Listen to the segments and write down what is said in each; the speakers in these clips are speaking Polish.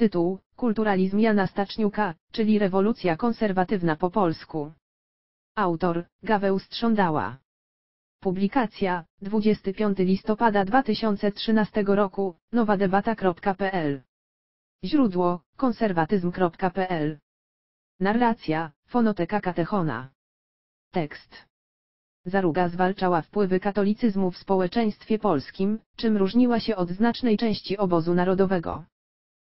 Tytuł: Kulturalizm Jana Staczniuka, czyli rewolucja konserwatywna po polsku. Autor: Gaweł Strządała. Publikacja: 25 listopada 2013 roku, nowadebata.pl. Źródło: konserwatyzm.pl. Narracja: Fonoteka Katechona. Tekst: Zaruga zwalczała wpływy katolicyzmu w społeczeństwie polskim, czym różniła się od znacznej części obozu narodowego.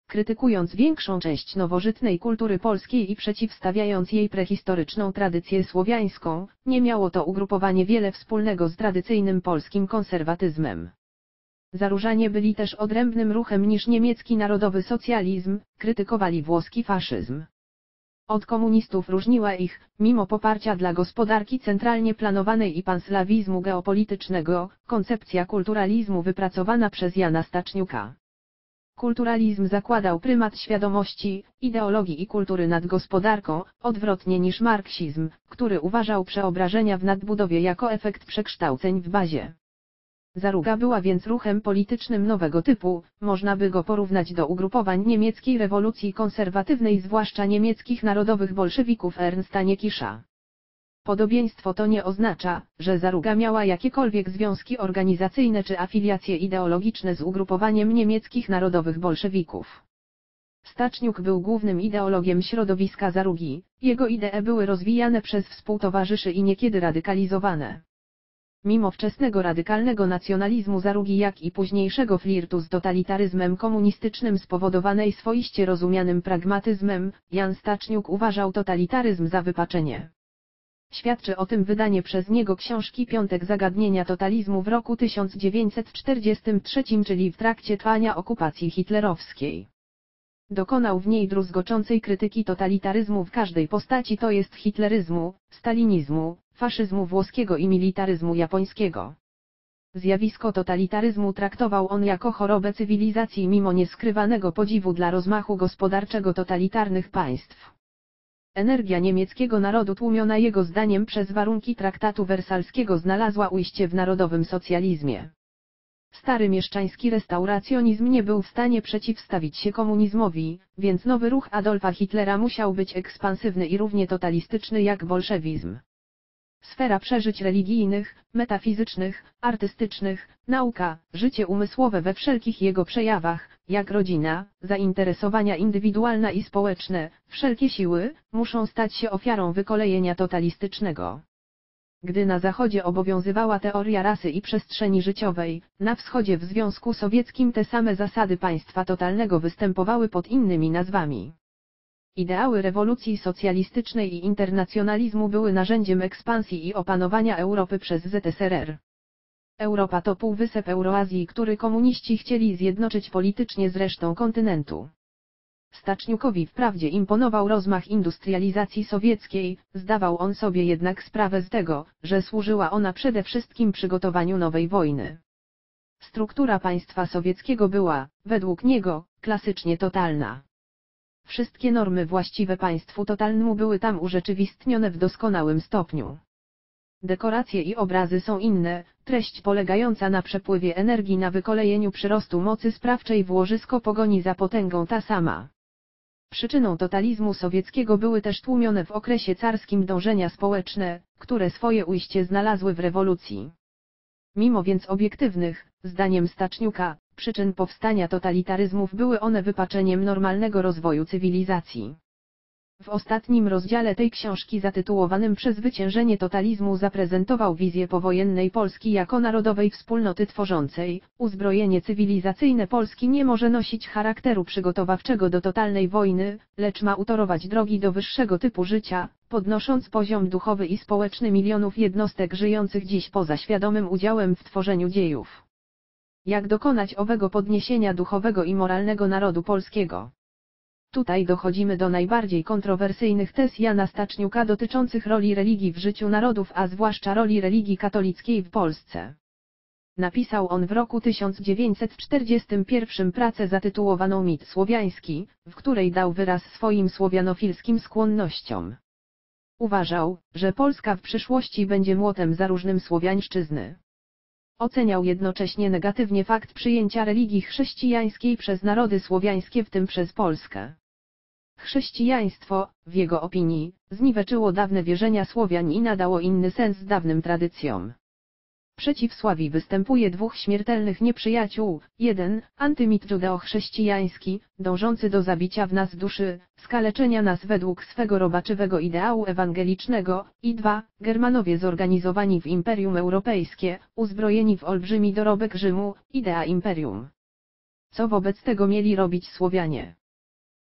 Krytykując większą część nowożytnej kultury polskiej i przeciwstawiając jej prehistoryczną tradycję słowiańską, nie miało to ugrupowanie wiele wspólnego z tradycyjnym polskim konserwatyzmem. Zaróżanie byli też odrębnym ruchem niż niemiecki narodowy socjalizm, krytykowali włoski faszyzm. Od komunistów różniła ich, mimo poparcia dla gospodarki centralnie planowanej i panslawizmu geopolitycznego, koncepcja kulturalizmu wypracowana przez Jana Staczniuka. Kulturalizm zakładał prymat świadomości, ideologii i kultury nad gospodarką, odwrotnie niż marksizm, który uważał przeobrażenia w nadbudowie jako efekt przekształceń w bazie. Zaruga była więc ruchem politycznym nowego typu, można by go porównać do ugrupowań niemieckiej rewolucji konserwatywnej, zwłaszcza niemieckich narodowych bolszewików Ernsta Niekisza. Podobieństwo to nie oznacza, że Zaruga miała jakiekolwiek związki organizacyjne czy afiliacje ideologiczne z ugrupowaniem niemieckich narodowych bolszewików. Staczniuk był głównym ideologiem środowiska Zarugi, jego idee były rozwijane przez współtowarzyszy i niekiedy radykalizowane. Mimo wczesnego radykalnego nacjonalizmu Zarugi, jak i późniejszego flirtu z totalitaryzmem komunistycznym spowodowanej swoiście rozumianym pragmatyzmem, Jan Staczniuk uważał totalitaryzm za wypaczenie. Świadczy o tym wydanie przez niego książki Piątek zagadnienia totalizmu w roku 1943, czyli w trakcie trwania okupacji hitlerowskiej. Dokonał w niej druzgoczącej krytyki totalitaryzmu w każdej postaci, to jest hitleryzmu, stalinizmu, faszyzmu włoskiego i militaryzmu japońskiego. Zjawisko totalitaryzmu traktował on jako chorobę cywilizacji mimo nieskrywanego podziwu dla rozmachu gospodarczego totalitarnych państw. Energia niemieckiego narodu, tłumiona jego zdaniem przez warunki traktatu wersalskiego, znalazła ujście w narodowym socjalizmie. Stary mieszczański restauracjonizm nie był w stanie przeciwstawić się komunizmowi, więc nowy ruch Adolfa Hitlera musiał być ekspansywny i równie totalistyczny jak bolszewizm. Sfera przeżyć religijnych, metafizycznych, artystycznych, nauka, życie umysłowe we wszelkich jego przejawach, jak rodzina, zainteresowania indywidualne i społeczne, wszelkie siły, muszą stać się ofiarą wykolejenia totalistycznego. Gdy na Zachodzie obowiązywała teoria rasy i przestrzeni życiowej, na Wschodzie w Związku Sowieckim te same zasady państwa totalnego występowały pod innymi nazwami. Ideały rewolucji socjalistycznej i internacjonalizmu były narzędziem ekspansji i opanowania Europy przez ZSRR. Europa to półwysep Euroazji, który komuniści chcieli zjednoczyć politycznie z resztą kontynentu. Staczniukowi wprawdzie imponował rozmach industrializacji sowieckiej, zdawał on sobie jednak sprawę z tego, że służyła ona przede wszystkim przygotowaniu nowej wojny. Struktura państwa sowieckiego była, według niego, klasycznie totalna. Wszystkie normy właściwe państwu totalnemu były tam urzeczywistnione w doskonałym stopniu. Dekoracje i obrazy są inne, treść polegająca na przepływie energii, na wykolejeniu przyrostu mocy sprawczej w łożysko pogoni za potęgą ta sama. Przyczyną totalizmu sowieckiego były też tłumione w okresie carskim dążenia społeczne, które swoje ujście znalazły w rewolucji. Mimo więc obiektywnych, zdaniem Staczniuka, przyczyn powstania totalitaryzmów, były one wypaczeniem normalnego rozwoju cywilizacji. W ostatnim rozdziale tej książki, zatytułowanym Przezwyciężenie totalizmu, zaprezentował wizję powojennej Polski jako narodowej wspólnoty tworzącej. Uzbrojenie cywilizacyjne Polski nie może nosić charakteru przygotowawczego do totalnej wojny, lecz ma utorować drogi do wyższego typu życia, podnosząc poziom duchowy i społeczny milionów jednostek żyjących dziś poza świadomym udziałem w tworzeniu dziejów. Jak dokonać owego podniesienia duchowego i moralnego narodu polskiego? Tutaj dochodzimy do najbardziej kontrowersyjnych tez Jana Staczniuka dotyczących roli religii w życiu narodów, a zwłaszcza roli religii katolickiej w Polsce. Napisał on w roku 1941 pracę zatytułowaną Mit słowiański, w której dał wyraz swoim słowianofilskim skłonnościom. Uważał, że Polska w przyszłości będzie młotem zaróżnym słowiańszczyzny. Oceniał jednocześnie negatywnie fakt przyjęcia religii chrześcijańskiej przez narody słowiańskie, w tym przez Polskę. Chrześcijaństwo, w jego opinii, zniweczyło dawne wierzenia Słowian i nadało inny sens dawnym tradycjom. Przeciw Sławi występuje dwóch śmiertelnych nieprzyjaciół: jeden, antymit judeo-chrześcijański, dążący do zabicia w nas duszy, skaleczenia nas według swego robaczywego ideału ewangelicznego, i dwa, Germanowie zorganizowani w Imperium Europejskie, uzbrojeni w olbrzymi dorobek Rzymu, idea imperium. Co wobec tego mieli robić Słowianie?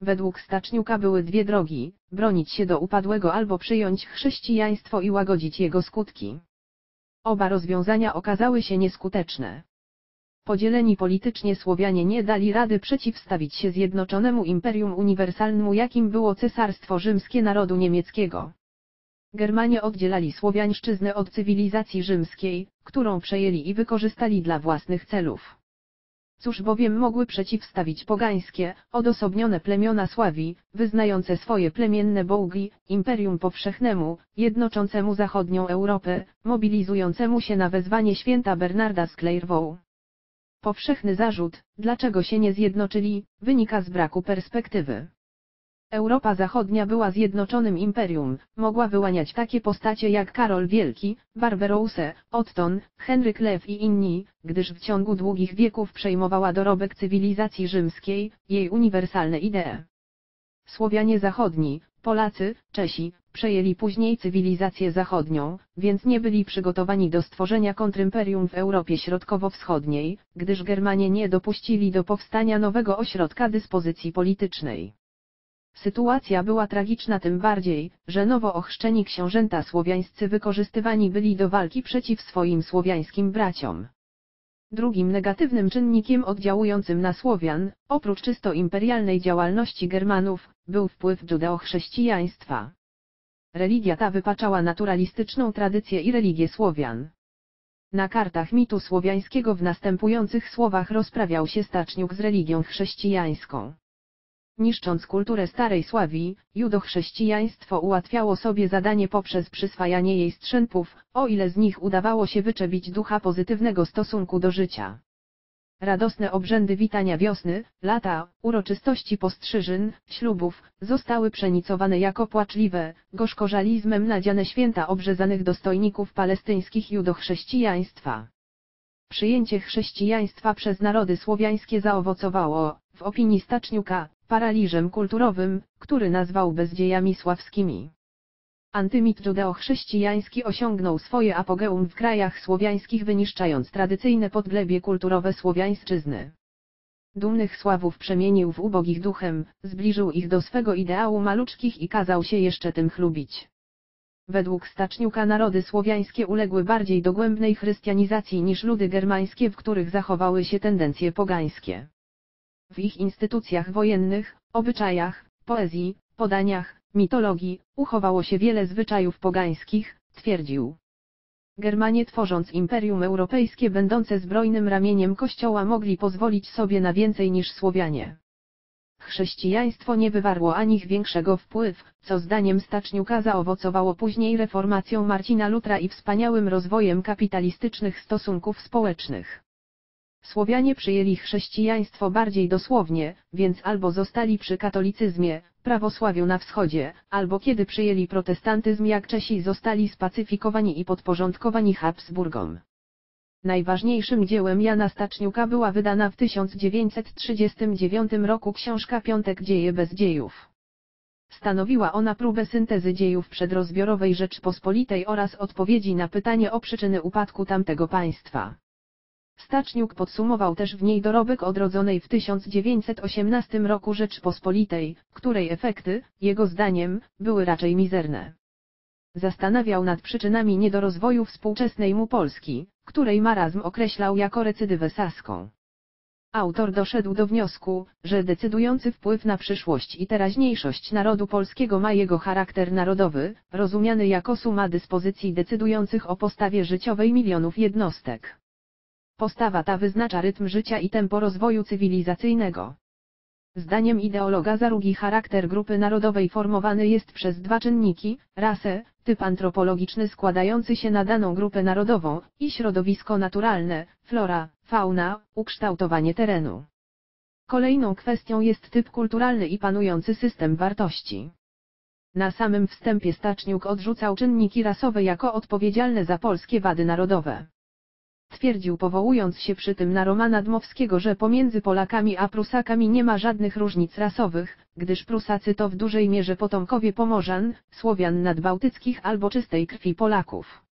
Według Staczniuka były dwie drogi: bronić się do upadłego albo przyjąć chrześcijaństwo i łagodzić jego skutki. Oba rozwiązania okazały się nieskuteczne. Podzieleni politycznie Słowianie nie dali rady przeciwstawić się zjednoczonemu imperium uniwersalnemu, jakim było Cesarstwo Rzymskie Narodu Niemieckiego. Germanie oddzielali Słowiańszczyznę od cywilizacji rzymskiej, którą przejęli i wykorzystali dla własnych celów. Cóż bowiem mogły przeciwstawić pogańskie, odosobnione plemiona Sławi, wyznające swoje plemienne bogi, imperium powszechnemu, jednoczącemu zachodnią Europę, mobilizującemu się na wezwanie święta Bernarda z Clairvaux. Powszechny zarzut, dlaczego się nie zjednoczyli, wynika z braku perspektywy. Europa Zachodnia była zjednoczonym imperium, mogła wyłaniać takie postacie jak Karol Wielki, Barbarossa, Otton, Henryk Lew i inni, gdyż w ciągu długich wieków przejmowała dorobek cywilizacji rzymskiej, jej uniwersalne idee. Słowianie zachodni, Polacy, Czesi, przejęli później cywilizację zachodnią, więc nie byli przygotowani do stworzenia kontrimperium w Europie Środkowo-Wschodniej, gdyż Germanie nie dopuścili do powstania nowego ośrodka dyspozycji politycznej. Sytuacja była tragiczna tym bardziej, że nowo ochrzczeni książęta słowiańscy wykorzystywani byli do walki przeciw swoim słowiańskim braciom. Drugim negatywnym czynnikiem oddziałującym na Słowian, oprócz czysto imperialnej działalności Germanów, był wpływ judeo-chrześcijaństwa. Religia ta wypaczała naturalistyczną tradycję i religię Słowian. Na kartach mitu słowiańskiego w następujących słowach rozprawiał się Staczniuk z religią chrześcijańską. Niszcząc kulturę starej Sławii, judochrześcijaństwo ułatwiało sobie zadanie poprzez przyswajanie jej strzępów, o ile z nich udawało się wyczebić ducha pozytywnego stosunku do życia. Radosne obrzędy witania wiosny, lata, uroczystości postrzyżyn, ślubów, zostały przenicowane jako płaczliwe, gorzkożalizmem nadziane święta obrzezanych dostojników palestyńskich judochrześcijaństwa. Przyjęcie chrześcijaństwa przez narody słowiańskie zaowocowało, w opinii Staczniuka, paraliżem kulturowym, który nazwał bezdziejami sławskimi. Antymit judeo-chrześcijański osiągnął swoje apogeum w krajach słowiańskich, wyniszczając tradycyjne podglebie kulturowe słowiańszczyzny. Dumnych Sławów przemienił w ubogich duchem, zbliżył ich do swego ideału maluczkich i kazał się jeszcze tym chlubić. Według Staczniuka narody słowiańskie uległy bardziej dogłębnej chrystianizacji niż ludy germańskie, w których zachowały się tendencje pogańskie. W ich instytucjach wojennych, obyczajach, poezji, podaniach, mitologii, uchowało się wiele zwyczajów pogańskich, twierdził. Germanie, tworząc imperium europejskie będące zbrojnym ramieniem Kościoła, mogli pozwolić sobie na więcej niż Słowianie. Chrześcijaństwo nie wywarło na nich większego wpływu, co zdaniem Staczniuka zaowocowało później reformacją Marcina Lutra i wspaniałym rozwojem kapitalistycznych stosunków społecznych. Słowianie przyjęli chrześcijaństwo bardziej dosłownie, więc albo zostali przy katolicyzmie, prawosławiu na wschodzie, albo kiedy przyjęli protestantyzm jak Czesi, zostali spacyfikowani i podporządkowani Habsburgom. Najważniejszym dziełem Jana Staczniuka była wydana w 1939 roku książka Piątek Dzieje bez dziejów. Stanowiła ona próbę syntezy dziejów przedrozbiorowej Rzeczpospolitej oraz odpowiedzi na pytanie o przyczyny upadku tamtego państwa. Staczniuk podsumował też w niej dorobek odrodzonej w 1918 roku Rzeczpospolitej, której efekty, jego zdaniem, były raczej mizerne. Zastanawiał nad przyczynami niedorozwoju współczesnej mu Polski, której marazm określał jako recydywę saską. Autor doszedł do wniosku, że decydujący wpływ na przyszłość i teraźniejszość narodu polskiego ma jego charakter narodowy, rozumiany jako suma dyspozycji decydujących o postawie życiowej milionów jednostek. Postawa ta wyznacza rytm życia i tempo rozwoju cywilizacyjnego. Zdaniem ideologa Zarugi charakter grupy narodowej formowany jest przez dwa czynniki, rasę, typ antropologiczny składający się na daną grupę narodową i środowisko naturalne, flora, fauna, ukształtowanie terenu. Kolejną kwestią jest typ kulturalny i panujący system wartości. Na samym wstępie Staczniuk odrzucał czynniki rasowe jako odpowiedzialne za polskie wady narodowe. Twierdził, powołując się przy tym na Romana Dmowskiego, że pomiędzy Polakami a Prusakami nie ma żadnych różnic rasowych, gdyż Prusacy to w dużej mierze potomkowie Pomorzan, Słowian nadbałtyckich albo czystej krwi Polaków.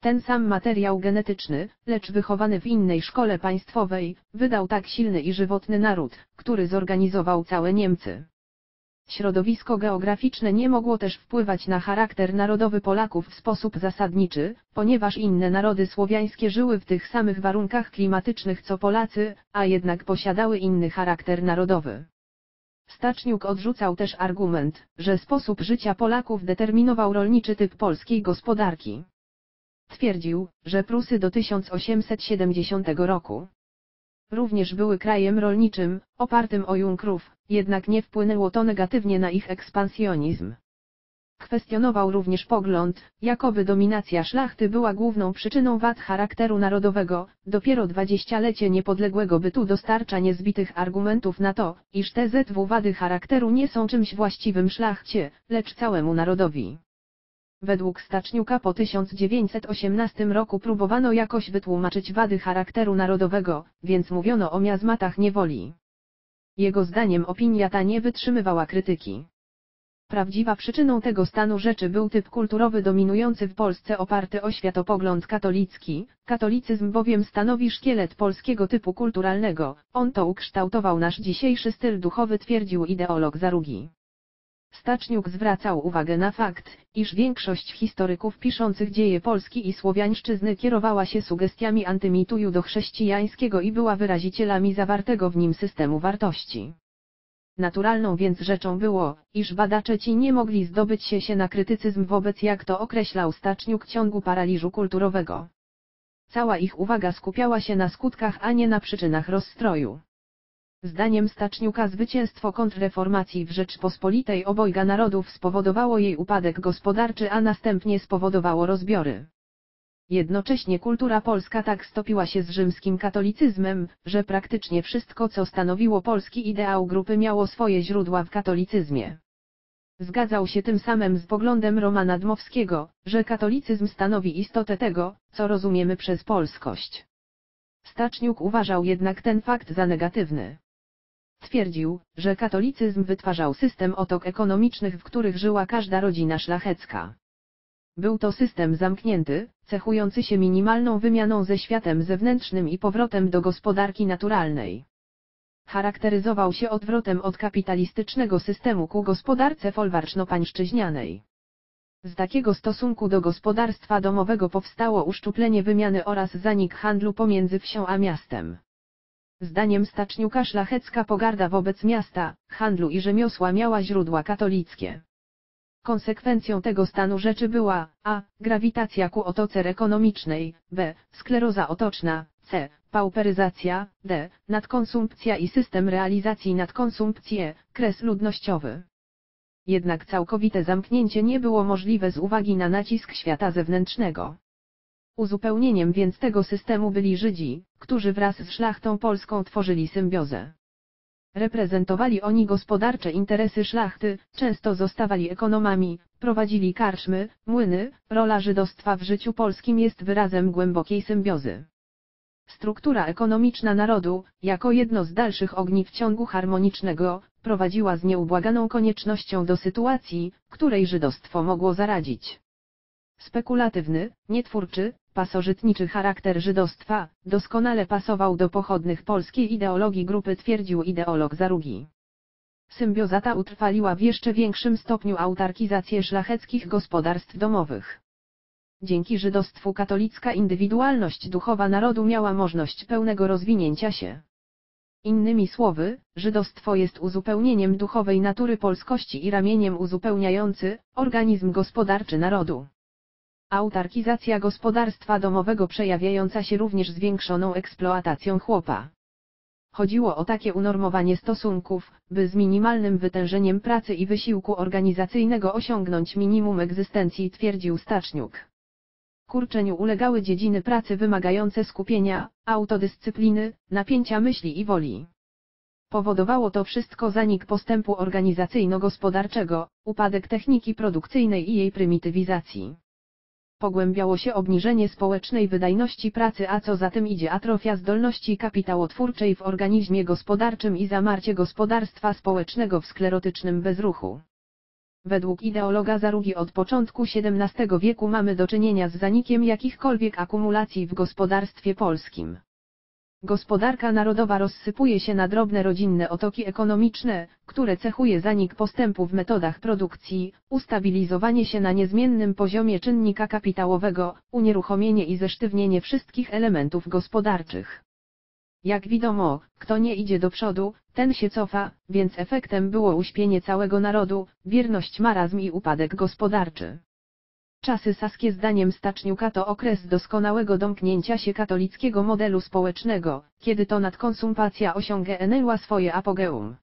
Ten sam materiał genetyczny, lecz wychowany w innej szkole państwowej, wydał tak silny i żywotny naród, który zorganizował całe Niemcy. Środowisko geograficzne nie mogło też wpływać na charakter narodowy Polaków w sposób zasadniczy, ponieważ inne narody słowiańskie żyły w tych samych warunkach klimatycznych co Polacy, a jednak posiadały inny charakter narodowy. Staczniuk odrzucał też argument, że sposób życia Polaków determinował rolniczy typ polskiej gospodarki. Twierdził, że Prusy do 1870 roku również były krajem rolniczym, opartym o junkrów, jednak nie wpłynęło to negatywnie na ich ekspansjonizm. Kwestionował również pogląd, jakoby dominacja szlachty była główną przyczyną wad charakteru narodowego. Dopiero 20-lecie niepodległego bytu dostarcza niezbitych argumentów na to, iż te ZW wady charakteru nie są czymś właściwym szlachcie, lecz całemu narodowi. Według Staczniuka po 1918 roku próbowano jakoś wytłumaczyć wady charakteru narodowego, więc mówiono o miazmatach niewoli. Jego zdaniem opinia ta nie wytrzymywała krytyki. Prawdziwą przyczyną tego stanu rzeczy był typ kulturowy dominujący w Polsce, oparty o światopogląd katolicki. Katolicyzm bowiem stanowi szkielet polskiego typu kulturalnego, on to ukształtował nasz dzisiejszy styl duchowy, twierdził ideolog Zarugi. Staczniuk zwracał uwagę na fakt, iż większość historyków piszących dzieje Polski i słowiańszczyzny kierowała się sugestiami antymitu judochrześcijańskiego i była wyrazicielami zawartego w nim systemu wartości. Naturalną więc rzeczą było, iż badacze ci nie mogli zdobyć się na krytycyzm wobec, jak to określał Staczniuk, ciągu paraliżu kulturowego. Cała ich uwaga skupiała się na skutkach, a nie na przyczynach rozstroju. Zdaniem Staczniuka zwycięstwo kontrreformacji w Rzeczpospolitej obojga narodów spowodowało jej upadek gospodarczy, a następnie spowodowało rozbiory. Jednocześnie kultura polska tak stopiła się z rzymskim katolicyzmem, że praktycznie wszystko, co stanowiło polski ideał grupy, miało swoje źródła w katolicyzmie. Zgadzał się tym samym z poglądem Romana Dmowskiego, że katolicyzm stanowi istotę tego, co rozumiemy przez polskość. Staczniuk uważał jednak ten fakt za negatywny. Twierdził, że katolicyzm wytwarzał system otok ekonomicznych, w których żyła każda rodzina szlachecka. Był to system zamknięty, cechujący się minimalną wymianą ze światem zewnętrznym i powrotem do gospodarki naturalnej. Charakteryzował się odwrotem od kapitalistycznego systemu ku gospodarce folwarczno-pańszczyźnianej. Z takiego stosunku do gospodarstwa domowego powstało uszczuplenie wymiany oraz zanik handlu pomiędzy wsią a miastem. Zdaniem Staczniuka szlachecka pogarda wobec miasta, handlu i rzemiosła miała źródła katolickie. Konsekwencją tego stanu rzeczy była a. grawitacja ku otoce ekonomicznej, b. skleroza otoczna, c. pauperyzacja, d. nadkonsumpcja i system realizacji nadkonsumpcji, e. kres ludnościowy. Jednak całkowite zamknięcie nie było możliwe z uwagi na nacisk świata zewnętrznego. Uzupełnieniem więc tego systemu byli Żydzi, którzy wraz z szlachtą polską tworzyli symbiozę. Reprezentowali oni gospodarcze interesy szlachty, często zostawali ekonomami, prowadzili karczmy, młyny. Rola żydostwa w życiu polskim jest wyrazem głębokiej symbiozy. Struktura ekonomiczna narodu, jako jedno z dalszych ogniw ciągu harmonicznego, prowadziła z nieubłaganą koniecznością do sytuacji, której żydostwo mogło zaradzić. Spekulatywny, nietwórczy, pasożytniczy charakter żydostwa doskonale pasował do pochodnych polskiej ideologii grupy, twierdził ideolog Zarugi. Symbioza ta utrwaliła w jeszcze większym stopniu autarkizację szlacheckich gospodarstw domowych. Dzięki żydostwu katolicka indywidualność duchowa narodu miała możliwość pełnego rozwinięcia się. Innymi słowy, żydostwo jest uzupełnieniem duchowej natury polskości i ramieniem uzupełniający organizm gospodarczy narodu. Autarkizacja gospodarstwa domowego przejawiająca się również zwiększoną eksploatacją chłopa. Chodziło o takie unormowanie stosunków, by z minimalnym wytężeniem pracy i wysiłku organizacyjnego osiągnąć minimum egzystencji, twierdził Staczniuk. Kurczeniu ulegały dziedziny pracy wymagające skupienia, autodyscypliny, napięcia myśli i woli. Powodowało to wszystko zanik postępu organizacyjno-gospodarczego, upadek techniki produkcyjnej i jej prymitywizacji. Pogłębiało się obniżenie społecznej wydajności pracy, a co za tym idzie atrofia zdolności kapitałotwórczej w organizmie gospodarczym i zamarcie gospodarstwa społecznego w sklerotycznym bezruchu. Według ideologa Zarugi od początku XVII wieku mamy do czynienia z zanikiem jakichkolwiek akumulacji w gospodarstwie polskim. Gospodarka narodowa rozsypuje się na drobne rodzinne otoki ekonomiczne, które cechuje zanik postępu w metodach produkcji, ustabilizowanie się na niezmiennym poziomie czynnika kapitałowego, unieruchomienie i zesztywnienie wszystkich elementów gospodarczych. Jak wiadomo, kto nie idzie do przodu, ten się cofa, więc efektem było uśpienie całego narodu, bierność, marazm i upadek gospodarczy. Czasy saskie zdaniem Staczniuka to okres doskonałego domknięcia się katolickiego modelu społecznego, kiedy to nadkonsumpacja osiągnęła swoje apogeum.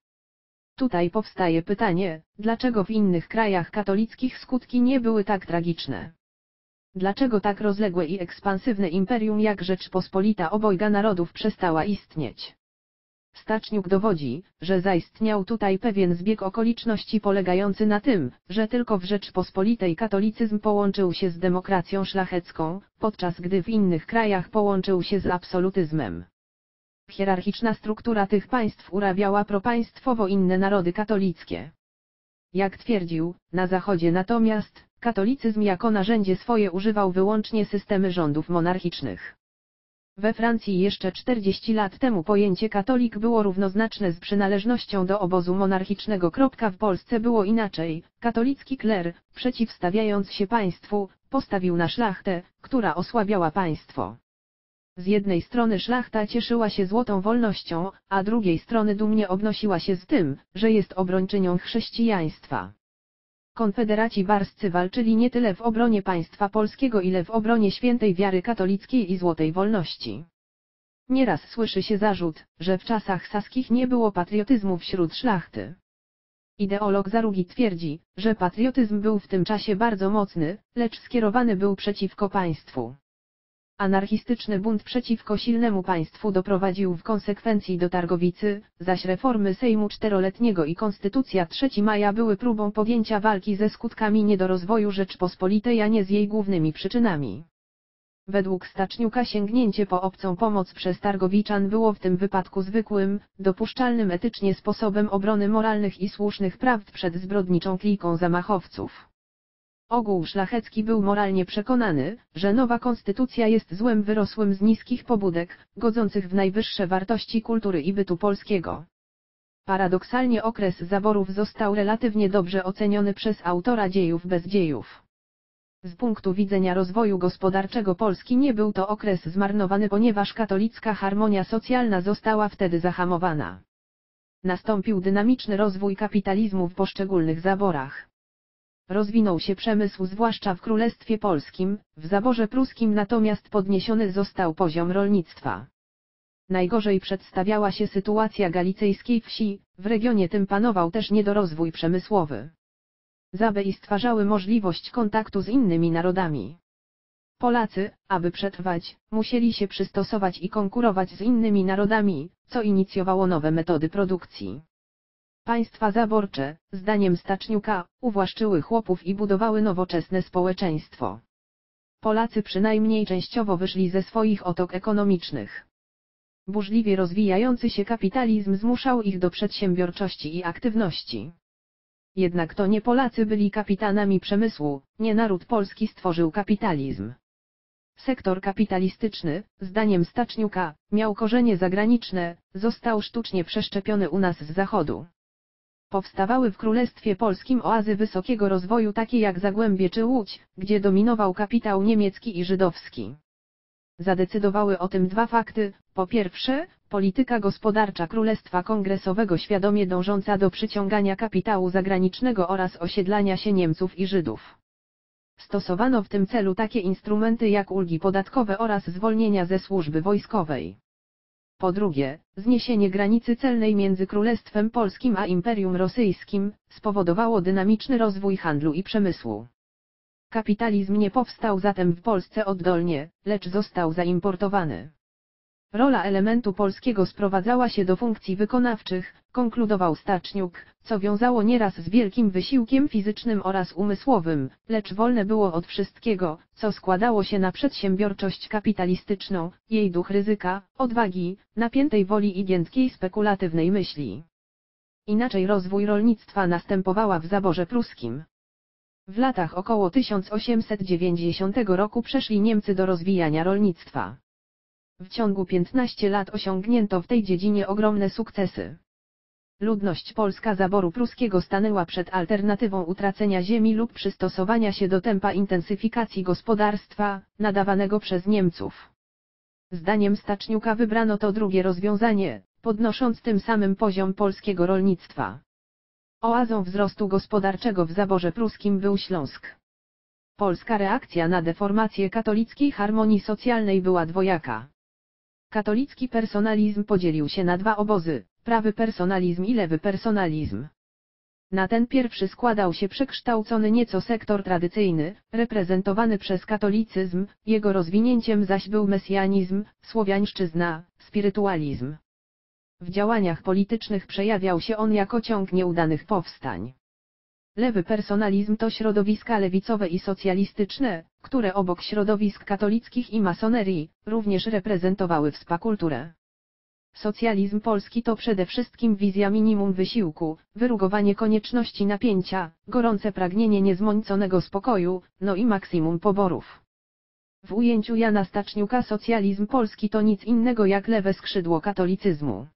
Tutaj powstaje pytanie, dlaczego w innych krajach katolickich skutki nie były tak tragiczne? Dlaczego tak rozległe i ekspansywne imperium jak Rzeczpospolita Obojga Narodów przestała istnieć? Staczniuk dowodzi, że zaistniał tutaj pewien zbieg okoliczności polegający na tym, że tylko w Rzeczpospolitej katolicyzm połączył się z demokracją szlachecką, podczas gdy w innych krajach połączył się z absolutyzmem. Hierarchiczna struktura tych państw urabiała propaństwowo inne narody katolickie. Jak twierdził, na Zachodzie natomiast, katolicyzm jako narzędzie swoje używał wyłącznie systemy rządów monarchicznych. We Francji jeszcze 40 lat temu pojęcie katolik było równoznaczne z przynależnością do obozu monarchicznego. W Polsce było inaczej, katolicki kler, przeciwstawiając się państwu, postawił na szlachtę, która osłabiała państwo. Z jednej strony szlachta cieszyła się złotą wolnością, a drugiej strony dumnie obnosiła się z tym, że jest obrończynią chrześcijaństwa. Konfederaci barscy walczyli nie tyle w obronie państwa polskiego, ile w obronie świętej wiary katolickiej i złotej wolności. Nieraz słyszy się zarzut, że w czasach saskich nie było patriotyzmu wśród szlachty. Ideolog Zarugi twierdzi, że patriotyzm był w tym czasie bardzo mocny, lecz skierowany był przeciwko państwu. Anarchistyczny bunt przeciwko silnemu państwu doprowadził w konsekwencji do targowicy, zaś reformy Sejmu Czteroletniego i Konstytucja 3 maja były próbą podjęcia walki ze skutkami niedorozwoju Rzeczpospolitej, a nie z jej głównymi przyczynami. Według Staczniuka sięgnięcie po obcą pomoc przez targowiczan było w tym wypadku zwykłym, dopuszczalnym etycznie sposobem obrony moralnych i słusznych prawd przed zbrodniczą kliką zamachowców. Ogół szlachecki był moralnie przekonany, że nowa konstytucja jest złem wyrosłym z niskich pobudek, godzących w najwyższe wartości kultury i bytu polskiego. Paradoksalnie okres zaborów został relatywnie dobrze oceniony przez autora Dziejów bez dziejów. Z punktu widzenia rozwoju gospodarczego Polski nie był to okres zmarnowany, ponieważ katolicka harmonia socjalna została wtedy zahamowana. Nastąpił dynamiczny rozwój kapitalizmu w poszczególnych zaborach. Rozwinął się przemysł, zwłaszcza w Królestwie Polskim, w zaborze pruskim natomiast podniesiony został poziom rolnictwa. Najgorzej przedstawiała się sytuacja galicyjskiej wsi, w regionie tym panował też niedorozwój przemysłowy. Zabei stwarzały możliwość kontaktu z innymi narodami. Polacy, aby przetrwać, musieli się przystosować i konkurować z innymi narodami, co inicjowało nowe metody produkcji. Państwa zaborcze, zdaniem Staczniuka, uwłaszczyły chłopów i budowały nowoczesne społeczeństwo. Polacy przynajmniej częściowo wyszli ze swoich otok ekonomicznych. Burzliwie rozwijający się kapitalizm zmuszał ich do przedsiębiorczości i aktywności. Jednak to nie Polacy byli kapitanami przemysłu, nie naród polski stworzył kapitalizm. Sektor kapitalistyczny, zdaniem Staczniuka, miał korzenie zagraniczne, został sztucznie przeszczepiony u nas z zachodu. Powstawały w Królestwie Polskim oazy wysokiego rozwoju takie jak Zagłębie czy Łódź, gdzie dominował kapitał niemiecki i żydowski. Zadecydowały o tym dwa fakty: po pierwsze, polityka gospodarcza Królestwa Kongresowego świadomie dążąca do przyciągania kapitału zagranicznego oraz osiedlania się Niemców i Żydów. Stosowano w tym celu takie instrumenty jak ulgi podatkowe oraz zwolnienia ze służby wojskowej. Po drugie, zniesienie granicy celnej między Królestwem Polskim a Imperium Rosyjskim spowodowało dynamiczny rozwój handlu i przemysłu. Kapitalizm nie powstał zatem w Polsce oddolnie, lecz został zaimportowany. Rola elementu polskiego sprowadzała się do funkcji wykonawczych, konkludował Staczniuk, co wiązało nieraz z wielkim wysiłkiem fizycznym oraz umysłowym, lecz wolne było od wszystkiego, co składało się na przedsiębiorczość kapitalistyczną, jej duch ryzyka, odwagi, napiętej woli i giętkiej spekulatywnej myśli. Inaczej rozwój rolnictwa następowała w zaborze pruskim. W latach około 1890 roku przeszli Niemcy do rozwijania rolnictwa. W ciągu 15 lat osiągnięto w tej dziedzinie ogromne sukcesy. Ludność polska zaboru pruskiego stanęła przed alternatywą utracenia ziemi lub przystosowania się do tempa intensyfikacji gospodarstwa, nadawanego przez Niemców. Zdaniem Staczniuka wybrano to drugie rozwiązanie, podnosząc tym samym poziom polskiego rolnictwa. Oazą wzrostu gospodarczego w zaborze pruskim był Śląsk. Polska reakcja na deformację katolickiej harmonii socjalnej była dwojaka. Katolicki personalizm podzielił się na dwa obozy, prawy personalizm i lewy personalizm. Na ten pierwszy składał się przekształcony nieco sektor tradycyjny, reprezentowany przez katolicyzm, jego rozwinięciem zaś był mesjanizm, słowiańszczyzna, spirytualizm. W działaniach politycznych przejawiał się on jako ciąg nieudanych powstań. Lewy personalizm to środowiska lewicowe i socjalistyczne, które obok środowisk katolickich i masonerii, również reprezentowały współkulturę. Socjalizm polski to przede wszystkim wizja minimum wysiłku, wyrugowanie konieczności napięcia, gorące pragnienie niezmąconego spokoju, no i maksimum poborów. W ujęciu Jana Staczniuka socjalizm polski to nic innego jak lewe skrzydło katolicyzmu.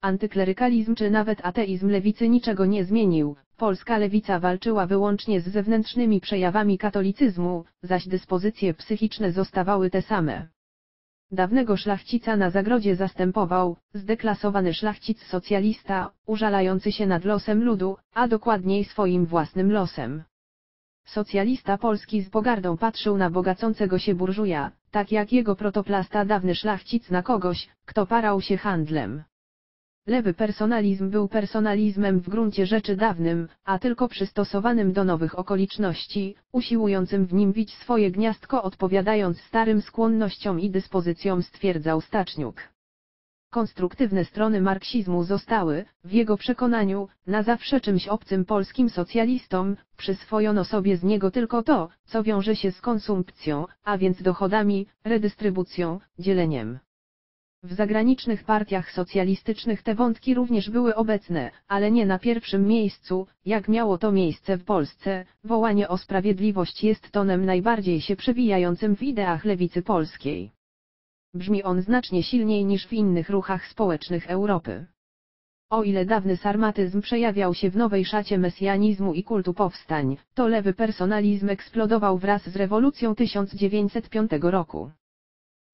Antyklerykalizm czy nawet ateizm lewicy niczego nie zmienił, polska lewica walczyła wyłącznie z zewnętrznymi przejawami katolicyzmu, zaś dyspozycje psychiczne zostawały te same. Dawnego szlachcica na zagrodzie zastępował zdeklasowany szlachcic socjalista, użalający się nad losem ludu, a dokładniej swoim własnym losem. Socjalista polski z pogardą patrzył na bogacącego się burżuja, tak jak jego protoplasta dawny szlachcic na kogoś, kto parał się handlem. Lewy personalizm był personalizmem w gruncie rzeczy dawnym, a tylko przystosowanym do nowych okoliczności, usiłującym w nim wić swoje gniazdko odpowiadając starym skłonnościom i dyspozycjom, stwierdzał Staczniuk. Konstruktywne strony marksizmu zostały, w jego przekonaniu, na zawsze czymś obcym polskim socjalistom, przyswojono sobie z niego tylko to, co wiąże się z konsumpcją, a więc dochodami, redystrybucją, dzieleniem. W zagranicznych partiach socjalistycznych te wątki również były obecne, ale nie na pierwszym miejscu, jak miało to miejsce w Polsce, wołanie o sprawiedliwość jest tonem najbardziej się przewijającym w ideach lewicy polskiej. Brzmi on znacznie silniej niż w innych ruchach społecznych Europy. O ile dawny sarmatyzm przejawiał się w nowej szacie mesjanizmu i kultu powstań, to lewy personalizm eksplodował wraz z rewolucją 1905 roku.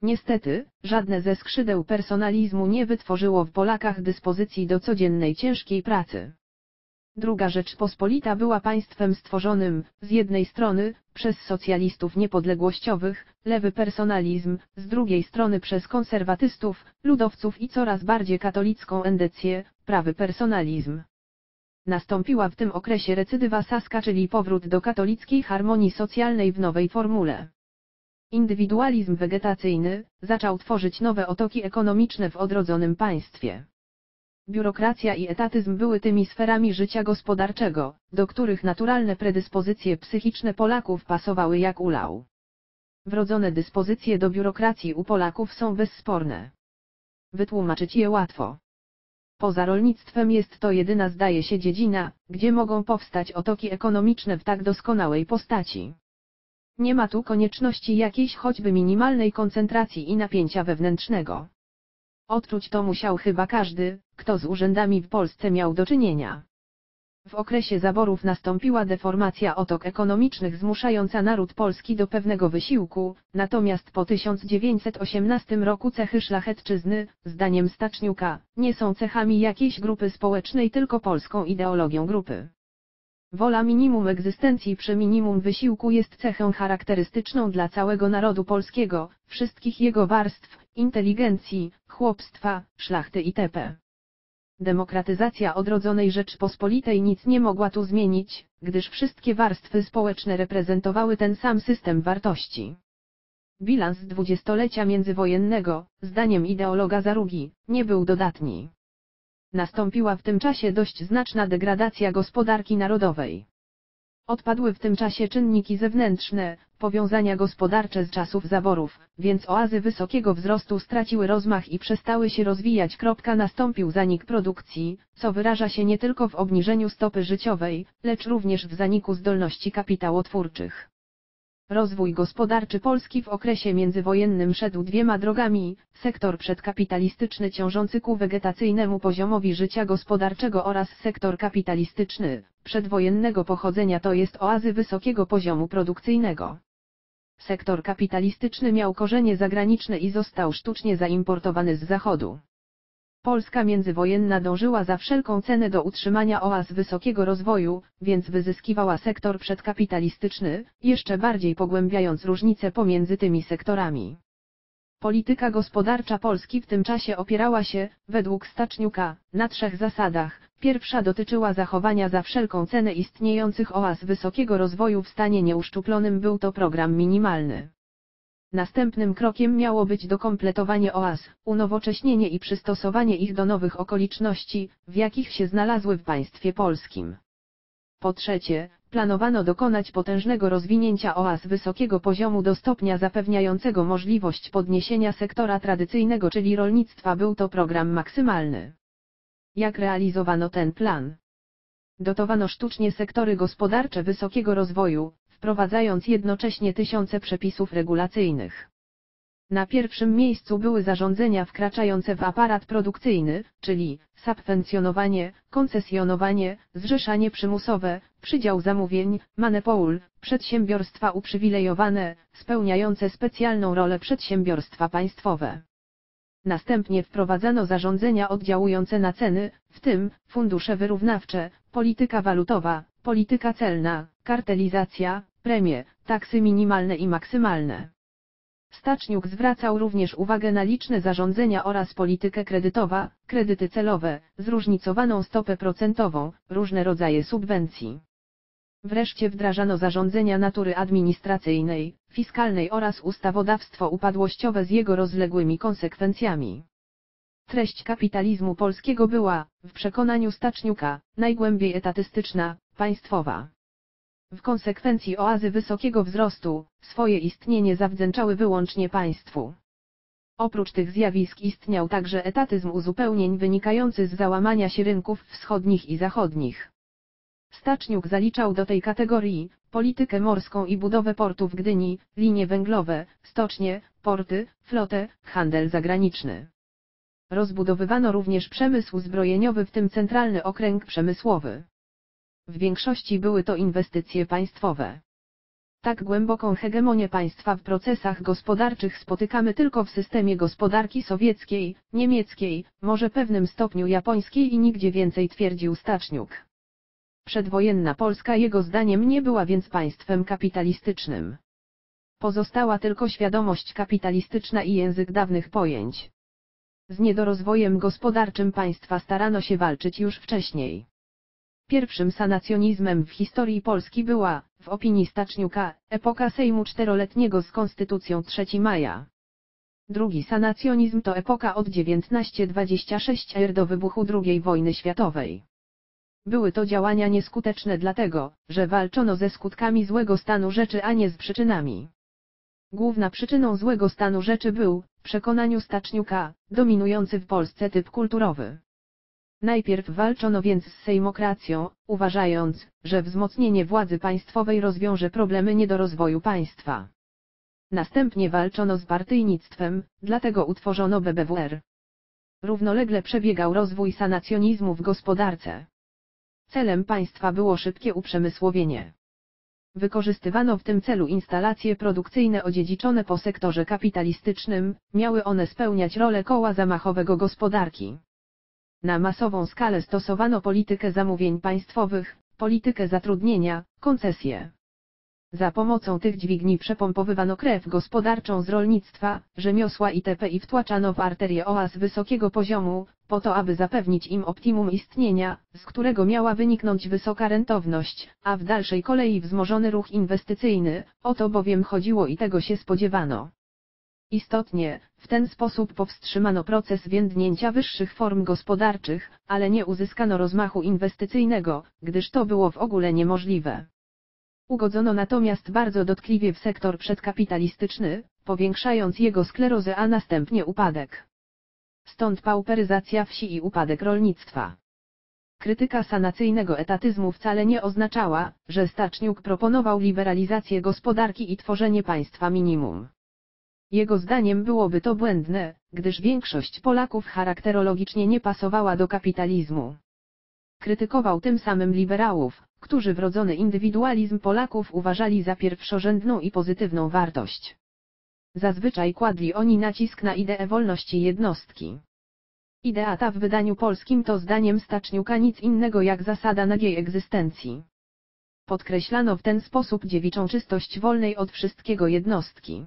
Niestety, żadne ze skrzydeł personalizmu nie wytworzyło w Polakach dyspozycji do codziennej ciężkiej pracy. Druga Rzeczpospolita była państwem stworzonym, z jednej strony, przez socjalistów niepodległościowych, lewy personalizm, z drugiej strony przez konserwatystów, ludowców i coraz bardziej katolicką endecję, prawy personalizm. Nastąpiła w tym okresie recydywa saska, czyli powrót do katolickiej harmonii socjalnej w nowej formule. Indywidualizm wegetacyjny zaczął tworzyć nowe otoki ekonomiczne w odrodzonym państwie. Biurokracja i etatyzm były tymi sferami życia gospodarczego, do których naturalne predyspozycje psychiczne Polaków pasowały jak ulał. Wrodzone dyspozycje do biurokracji u Polaków są bezsporne. Wytłumaczyć je łatwo. Poza rolnictwem jest to jedyna, zdaje się, dziedzina, gdzie mogą powstać otoki ekonomiczne w tak doskonałej postaci. Nie ma tu konieczności jakiejś choćby minimalnej koncentracji i napięcia wewnętrznego. Odczuć to musiał chyba każdy, kto z urzędami w Polsce miał do czynienia. W okresie zaborów nastąpiła deformacja otok ekonomicznych zmuszająca naród polski do pewnego wysiłku, natomiast po 1918 roku cechy szlachetczyzny, zdaniem Staczniuka, nie są cechami jakiejś grupy społecznej, tylko polską ideologią grupy. Wola minimum egzystencji przy minimum wysiłku jest cechą charakterystyczną dla całego narodu polskiego, wszystkich jego warstw, inteligencji, chłopstwa, szlachty itp. Demokratyzacja odrodzonej Rzeczypospolitej nic nie mogła tu zmienić, gdyż wszystkie warstwy społeczne reprezentowały ten sam system wartości. Bilans dwudziestolecia międzywojennego, zdaniem ideologa Zarugi, nie był dodatni. Nastąpiła w tym czasie dość znaczna degradacja gospodarki narodowej. Odpadły w tym czasie czynniki zewnętrzne, powiązania gospodarcze z czasów zaborów, więc oazy wysokiego wzrostu straciły rozmach i przestały się rozwijać. Nastąpił zanik produkcji, co wyraża się nie tylko w obniżeniu stopy życiowej, lecz również w zaniku zdolności kapitałotwórczych. Rozwój gospodarczy Polski w okresie międzywojennym szedł dwiema drogami: sektor przedkapitalistyczny ciążący ku wegetacyjnemu poziomowi życia gospodarczego oraz sektor kapitalistyczny, przedwojennego pochodzenia, to jest oazy wysokiego poziomu produkcyjnego. Sektor kapitalistyczny miał korzenie zagraniczne i został sztucznie zaimportowany z Zachodu. Polska międzywojenna dążyła za wszelką cenę do utrzymania oaz wysokiego rozwoju, więc wyzyskiwała sektor przedkapitalistyczny, jeszcze bardziej pogłębiając różnice pomiędzy tymi sektorami. Polityka gospodarcza Polski w tym czasie opierała się, według Staczniuka, na trzech zasadach. Pierwsza dotyczyła zachowania za wszelką cenę istniejących oaz wysokiego rozwoju w stanie nieuszczuplonym, był to program minimalny. Następnym krokiem miało być dokompletowanie oaz, unowocześnienie i przystosowanie ich do nowych okoliczności, w jakich się znalazły w państwie polskim. Po trzecie, planowano dokonać potężnego rozwinięcia oaz wysokiego poziomu do stopnia zapewniającego możliwość podniesienia sektora tradycyjnego, czyli rolnictwa, był to program maksymalny. Jak realizowano ten plan? Dotowano sztucznie sektory gospodarcze wysokiego rozwoju, wprowadzając jednocześnie tysiące przepisów regulacyjnych. Na pierwszym miejscu były zarządzenia wkraczające w aparat produkcyjny, czyli subwencjonowanie, koncesjonowanie, zrzeszanie przymusowe, przydział zamówień, monopol, przedsiębiorstwa uprzywilejowane, spełniające specjalną rolę przedsiębiorstwa państwowe. Następnie wprowadzano zarządzenia oddziałujące na ceny, w tym fundusze wyrównawcze, polityka walutowa, polityka celna, kartelizacja, premie, taksy minimalne i maksymalne. Staczniuk zwracał również uwagę na liczne zarządzenia oraz politykę kredytową, kredyty celowe, zróżnicowaną stopę procentową, różne rodzaje subwencji. Wreszcie wdrażano zarządzenia natury administracyjnej, fiskalnej oraz ustawodawstwo upadłościowe z jego rozległymi konsekwencjami. Treść kapitalizmu polskiego była, w przekonaniu Staczniuka, najgłębiej etatystyczna, państwowa. W konsekwencji oazy wysokiego wzrostu swoje istnienie zawdzięczały wyłącznie państwu. Oprócz tych zjawisk istniał także etatyzm uzupełnień wynikający z załamania się rynków wschodnich i zachodnich. Staczniuk zaliczał do tej kategorii politykę morską i budowę portów Gdyni, linie węglowe, stocznie, porty, flotę, handel zagraniczny. Rozbudowywano również przemysł zbrojeniowy, w tym Centralny Okręg Przemysłowy. W większości były to inwestycje państwowe. Tak głęboką hegemonię państwa w procesach gospodarczych spotykamy tylko w systemie gospodarki sowieckiej, niemieckiej, może w pewnym stopniu japońskiej i nigdzie więcej, twierdził Staczniuk. Przedwojenna Polska jego zdaniem nie była więc państwem kapitalistycznym. Pozostała tylko świadomość kapitalistyczna i język dawnych pojęć. Z niedorozwojem gospodarczym państwa starano się walczyć już wcześniej. Pierwszym sanacjonizmem w historii Polski była, w opinii Staczniuka, epoka Sejmu Czteroletniego z Konstytucją 3 maja. Drugi sanacjonizm to epoka od 1926 r. do wybuchu II wojny światowej. Były to działania nieskuteczne dlatego, że walczono ze skutkami złego stanu rzeczy, a nie z przyczynami. Główną przyczyną złego stanu rzeczy był, w przekonaniu Staczniuka, dominujący w Polsce typ kulturowy. Najpierw walczono więc z sejmokracją, uważając, że wzmocnienie władzy państwowej rozwiąże problemy niedorozwoju państwa. Następnie walczono z partyjnictwem, dlatego utworzono BBWR. Równolegle przebiegał rozwój sanacjonizmu w gospodarce. Celem państwa było szybkie uprzemysłowienie. Wykorzystywano w tym celu instalacje produkcyjne odziedziczone po sektorze kapitalistycznym, miały one spełniać rolę koła zamachowego gospodarki. Na masową skalę stosowano politykę zamówień państwowych, politykę zatrudnienia, koncesje. Za pomocą tych dźwigni przepompowywano krew gospodarczą z rolnictwa, rzemiosła itp. i wtłaczano w arterie oaz wysokiego poziomu, po to aby zapewnić im optimum istnienia, z którego miała wyniknąć wysoka rentowność, a w dalszej kolei wzmożony ruch inwestycyjny, o to bowiem chodziło i tego się spodziewano. Istotnie, w ten sposób powstrzymano proces więdnięcia wyższych form gospodarczych, ale nie uzyskano rozmachu inwestycyjnego, gdyż to było w ogóle niemożliwe. Ugodzono natomiast bardzo dotkliwie w sektor przedkapitalistyczny, powiększając jego sklerozę, a następnie upadek. Stąd pauperyzacja wsi i upadek rolnictwa. Krytyka sanacyjnego etatyzmu wcale nie oznaczała, że Staczniuk proponował liberalizację gospodarki i tworzenie państwa minimum. Jego zdaniem byłoby to błędne, gdyż większość Polaków charakterologicznie nie pasowała do kapitalizmu. Krytykował tym samym liberałów, którzy wrodzony indywidualizm Polaków uważali za pierwszorzędną i pozytywną wartość. Zazwyczaj kładli oni nacisk na ideę wolności jednostki. Idea ta w wydaniu polskim to zdaniem Staczniuka nic innego jak zasada nagiej egzystencji. Podkreślano w ten sposób dziewiczą czystość wolnej od wszystkiego jednostki.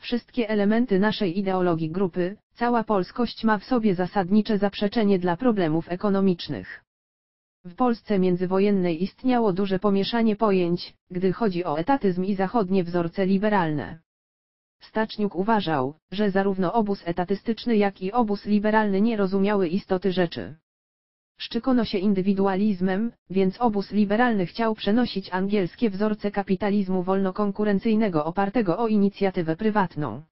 Wszystkie elementy naszej ideologii grupy, cała polskość ma w sobie zasadnicze zaprzeczenie dla problemów ekonomicznych. W Polsce międzywojennej istniało duże pomieszanie pojęć, gdy chodzi o etatyzm i zachodnie wzorce liberalne. Staczniuk uważał, że zarówno obóz etatystyczny, jak i obóz liberalny nie rozumiały istoty rzeczy. Szczykono się indywidualizmem, więc obóz liberalny chciał przenosić angielskie wzorce kapitalizmu wolnokonkurencyjnego opartego o inicjatywę prywatną.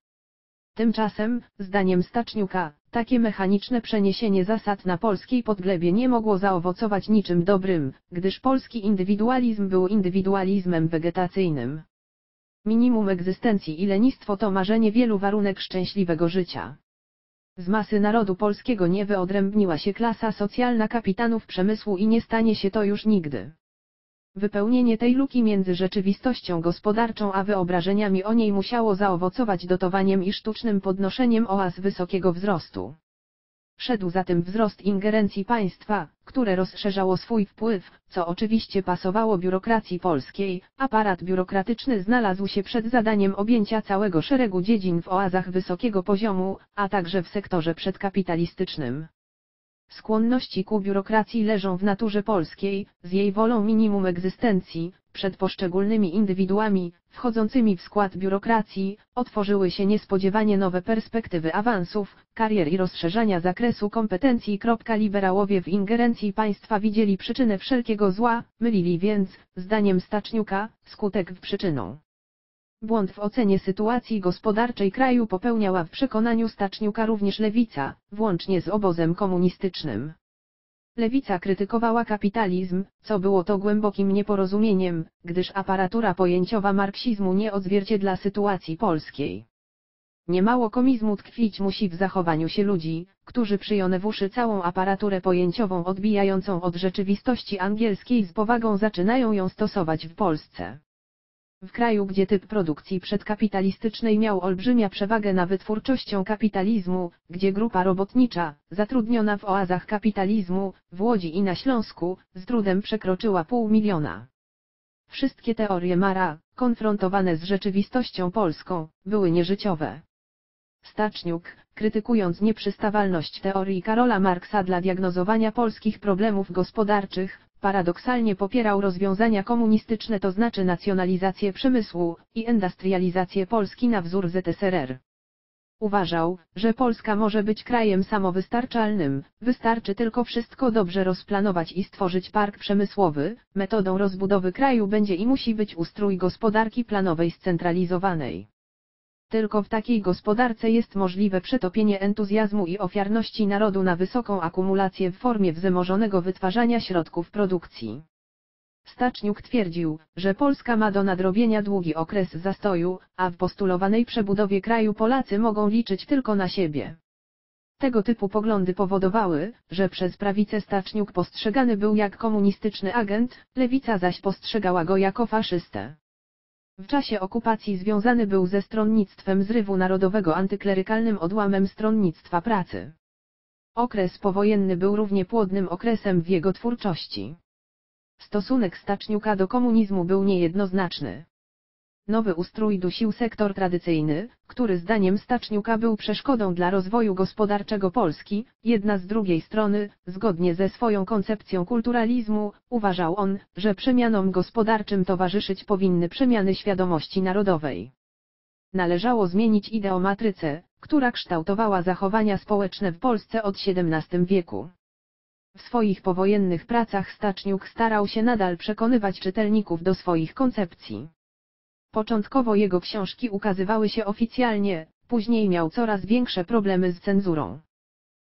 Tymczasem, zdaniem Staczniuka, takie mechaniczne przeniesienie zasad na polskiej podglebie nie mogło zaowocować niczym dobrym, gdyż polski indywidualizm był indywidualizmem wegetacyjnym. Minimum egzystencji i lenistwo to marzenie wielu, warunek szczęśliwego życia. Z masy narodu polskiego nie wyodrębniła się klasa socjalna kapitanów przemysłu i nie stanie się to już nigdy. Wypełnienie tej luki między rzeczywistością gospodarczą a wyobrażeniami o niej musiało zaowocować dotowaniem i sztucznym podnoszeniem oaz wysokiego wzrostu. Szedł za tym wzrost ingerencji państwa, które rozszerzało swój wpływ, co oczywiście pasowało biurokracji polskiej. Aparat biurokratyczny znalazł się przed zadaniem objęcia całego szeregu dziedzin w oazach wysokiego poziomu, a także w sektorze przedkapitalistycznym. Skłonności ku biurokracji leżą w naturze polskiej, z jej wolą minimum egzystencji, przed poszczególnymi indywiduami, wchodzącymi w skład biurokracji, otworzyły się niespodziewanie nowe perspektywy awansów, karier i rozszerzania zakresu kompetencji. Liberałowie w ingerencji państwa widzieli przyczynę wszelkiego zła, mylili więc, zdaniem Staczniuka, skutek w przyczyną. Błąd w ocenie sytuacji gospodarczej kraju popełniała w przekonaniu Staczniuka również lewica, włącznie z obozem komunistycznym. Lewica krytykowała kapitalizm, co było to głębokim nieporozumieniem, gdyż aparatura pojęciowa marksizmu nie odzwierciedla sytuacji polskiej. Niemało komizmu tkwić musi w zachowaniu się ludzi, którzy przyjonewuszy całą aparaturę pojęciową odbijającą od rzeczywistości angielskiej z powagą zaczynają ją stosować w Polsce. W kraju, gdzie typ produkcji przedkapitalistycznej miał olbrzymia przewagę nad wytwórczością kapitalizmu, gdzie grupa robotnicza, zatrudniona w oazach kapitalizmu, w Łodzi i na Śląsku, z trudem przekroczyła 500 000. Wszystkie teorie Mara, konfrontowane z rzeczywistością polską, były nieżyciowe. Staczniuk, krytykując nieprzystawalność teorii Karola Marksa dla diagnozowania polskich problemów gospodarczych, paradoksalnie popierał rozwiązania komunistyczne, to znaczy nacjonalizację przemysłu i industrializację Polski na wzór ZSRR. Uważał, że Polska może być krajem samowystarczalnym, wystarczy tylko wszystko dobrze rozplanować i stworzyć park przemysłowy. Metodą rozbudowy kraju będzie i musi być ustrój gospodarki planowej scentralizowanej. Tylko w takiej gospodarce jest możliwe przetopienie entuzjazmu i ofiarności narodu na wysoką akumulację w formie wzmożonego wytwarzania środków produkcji. Staczniuk twierdził, że Polska ma do nadrobienia długi okres zastoju, a w postulowanej przebudowie kraju Polacy mogą liczyć tylko na siebie. Tego typu poglądy powodowały, że przez prawicę Staczniuk postrzegany był jak komunistyczny agent, lewica zaś postrzegała go jako faszystę. W czasie okupacji związany był ze stronnictwem zrywu narodowego antyklerykalnym odłamem Stronnictwa Pracy. Okres powojenny był równie płodnym okresem w jego twórczości. Stosunek Staczniuka do komunizmu był niejednoznaczny. nowy ustrój dusił sektor tradycyjny, który zdaniem Staczniuka był przeszkodą dla rozwoju gospodarczego Polski, jednak z drugiej strony, zgodnie ze swoją koncepcją kulturalizmu, uważał on, że przemianom gospodarczym towarzyszyć powinny przemiany świadomości narodowej. Należało zmienić ideomatrycę, która kształtowała zachowania społeczne w Polsce od XVII wieku. W swoich powojennych pracach Staczniuk starał się nadal przekonywać czytelników do swoich koncepcji. Początkowo jego książki ukazywały się oficjalnie, później miał coraz większe problemy z cenzurą.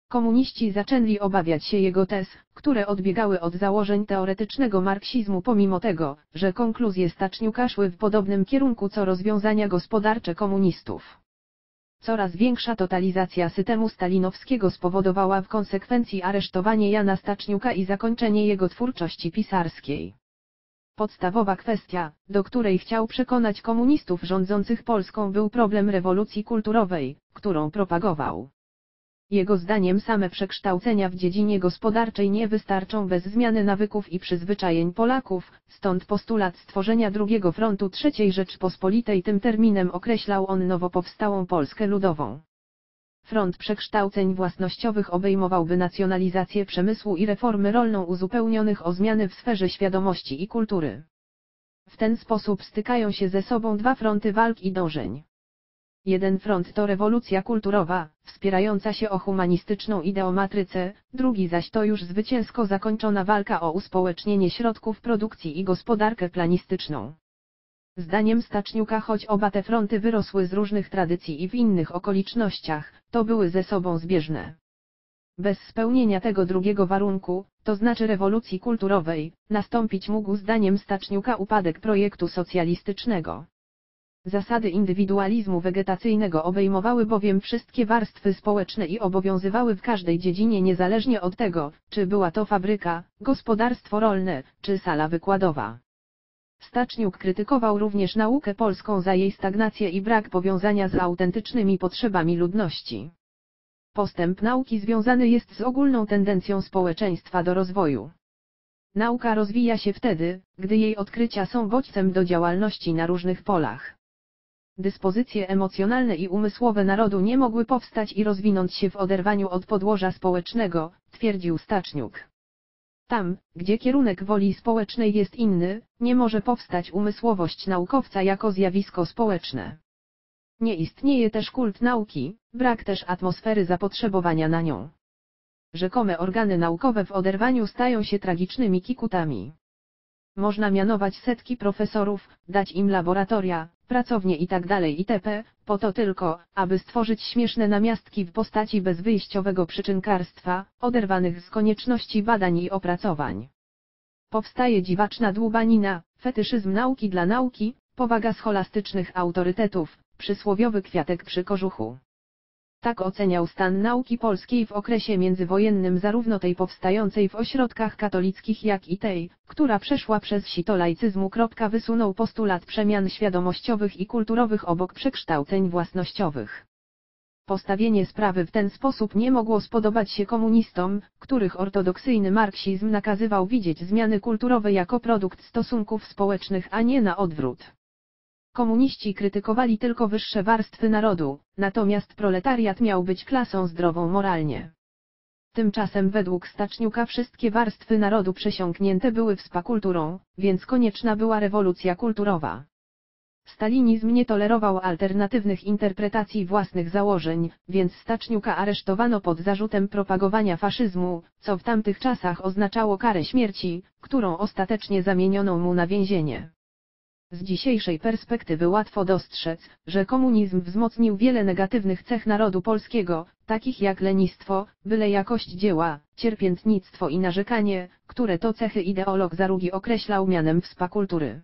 Komuniści zaczęli obawiać się jego tez, które odbiegały od założeń teoretycznego marksizmu, pomimo tego, że konkluzje Staczniuka szły w podobnym kierunku co rozwiązania gospodarcze komunistów. Coraz większa totalizacja systemu stalinowskiego spowodowała w konsekwencji aresztowanie Jana Staczniuka i zakończenie jego twórczości pisarskiej. Podstawowa kwestia, do której chciał przekonać komunistów rządzących Polską, był problem rewolucji kulturowej, którą propagował. Jego zdaniem same przekształcenia w dziedzinie gospodarczej nie wystarczą bez zmiany nawyków i przyzwyczajeń Polaków, stąd postulat stworzenia drugiego frontu III Rzeczypospolitej. Tym terminem określał on nowo powstałą Polskę Ludową. Front przekształceń własnościowych obejmowałby nacjonalizację przemysłu i reformy rolną uzupełnionych o zmiany w sferze świadomości i kultury. W ten sposób stykają się ze sobą dwa fronty walk i dążeń. Jeden front to rewolucja kulturowa, wspierająca się o humanistyczną ideomatrycę, drugi zaś to już zwycięsko zakończona walka o uspołecznienie środków produkcji i gospodarkę planistyczną. Zdaniem Staczniuka, choć oba te fronty wyrosły z różnych tradycji i w innych okolicznościach, to były ze sobą zbieżne. Bez spełnienia tego drugiego warunku, to znaczy rewolucji kulturowej, nastąpić mógł zdaniem Staczniuka upadek projektu socjalistycznego. Zasady indywidualizmu wegetacyjnego obejmowały bowiem wszystkie warstwy społeczne i obowiązywały w każdej dziedzinie niezależnie od tego, czy była to fabryka, gospodarstwo rolne, czy sala wykładowa. Staczniuk krytykował również naukę polską za jej stagnację i brak powiązania z autentycznymi potrzebami ludności. Postęp nauki związany jest z ogólną tendencją społeczeństwa do rozwoju. Nauka rozwija się wtedy, gdy jej odkrycia są bodźcem do działalności na różnych polach. Dyspozycje emocjonalne i umysłowe narodu nie mogły powstać i rozwinąć się w oderwaniu od podłoża społecznego, twierdził Staczniuk. Tam, gdzie kierunek woli społecznej jest inny, nie może powstać umysłowość naukowca jako zjawisko społeczne. Nie istnieje też kult nauki, brak też atmosfery zapotrzebowania na nią. Rzekome organy naukowe w oderwaniu stają się tragicznymi kikutami. Można mianować setki profesorów, dać im laboratoria, pracownie itd. itp., po to tylko, aby stworzyć śmieszne namiastki w postaci bezwyjściowego przyczynkarstwa, oderwanych z konieczności badań i opracowań. Powstaje dziwaczna dłubanina, fetyszyzm nauki dla nauki, powaga scholastycznych autorytetów, przysłowiowy kwiatek przy kożuchu. Tak oceniał stan nauki polskiej w okresie międzywojennym, zarówno tej powstającej w ośrodkach katolickich, jak i tej, która przeszła przez sito laicyzmu. Wysunął postulat przemian świadomościowych i kulturowych obok przekształceń własnościowych. Postawienie sprawy w ten sposób nie mogło spodobać się komunistom, których ortodoksyjny marksizm nakazywał widzieć zmiany kulturowe jako produkt stosunków społecznych, a nie na odwrót. Komuniści krytykowali tylko wyższe warstwy narodu, natomiast proletariat miał być klasą zdrową moralnie. Tymczasem według Staczniuka wszystkie warstwy narodu przesiąknięte były współkulturą, więc konieczna była rewolucja kulturowa. Stalinizm nie tolerował alternatywnych interpretacji własnych założeń, więc Staczniuka aresztowano pod zarzutem propagowania faszyzmu, co w tamtych czasach oznaczało karę śmierci, którą ostatecznie zamieniono mu na więzienie. Z dzisiejszej perspektywy łatwo dostrzec, że komunizm wzmocnił wiele negatywnych cech narodu polskiego, takich jak lenistwo, byle jakość dzieła, cierpiętnictwo i narzekanie, które to cechy ideolog Zarugi określał mianem współkultury.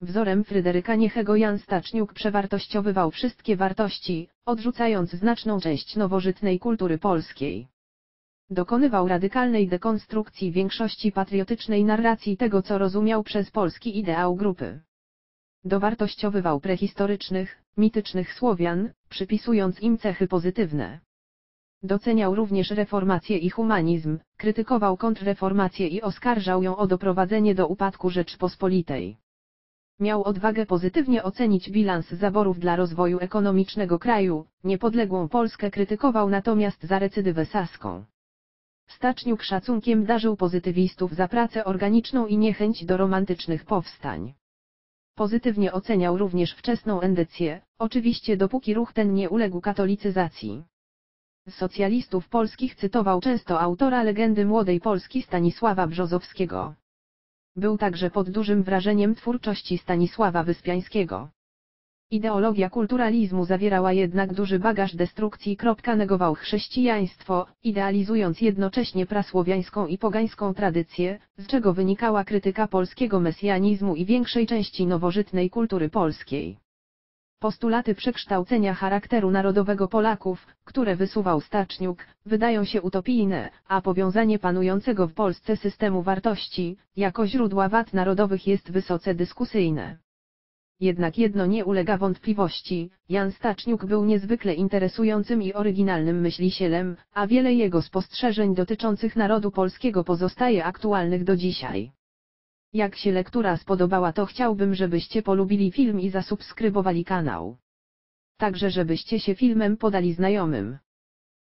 Wzorem Fryderyka Niechego Jan Staczniuk przewartościowywał wszystkie wartości, odrzucając znaczną część nowożytnej kultury polskiej. Dokonywał radykalnej dekonstrukcji większości patriotycznej narracji tego, co rozumiał przez polski ideał grupy. Dowartościowywał prehistorycznych, mitycznych Słowian, przypisując im cechy pozytywne. Doceniał również reformację i humanizm, krytykował kontrreformację i oskarżał ją o doprowadzenie do upadku Rzeczpospolitej. Miał odwagę pozytywnie ocenić bilans zaborów dla rozwoju ekonomicznego kraju, niepodległą Polskę krytykował natomiast za recydywę saską. Staczniuk szacunkiem darzył pozytywistów za pracę organiczną i niechęć do romantycznych powstań. Pozytywnie oceniał również wczesną endecję, oczywiście dopóki ruch ten nie uległ katolicyzacji. Z socjalistów polskich cytował często autora Legendy Młodej Polski Stanisława Brzozowskiego. Był także pod dużym wrażeniem twórczości Stanisława Wyspiańskiego. Ideologia kulturalizmu zawierała jednak duży bagaż destrukcji. Negował chrześcijaństwo, idealizując jednocześnie prasłowiańską i pogańską tradycję, z czego wynikała krytyka polskiego mesjanizmu i większej części nowożytnej kultury polskiej. Postulaty przekształcenia charakteru narodowego Polaków, które wysuwał Staczniuk, wydają się utopijne, a powiązanie panującego w Polsce systemu wartości, jako źródła wad narodowych jest wysoce dyskusyjne. Jednak jedno nie ulega wątpliwości, Jan Staczniuk był niezwykle interesującym i oryginalnym myślicielem, a wiele jego spostrzeżeń dotyczących narodu polskiego pozostaje aktualnych do dzisiaj. Jak się lektura spodobała, to chciałbym, żebyście polubili film i zasubskrybowali kanał. Także żebyście się filmem podali znajomym.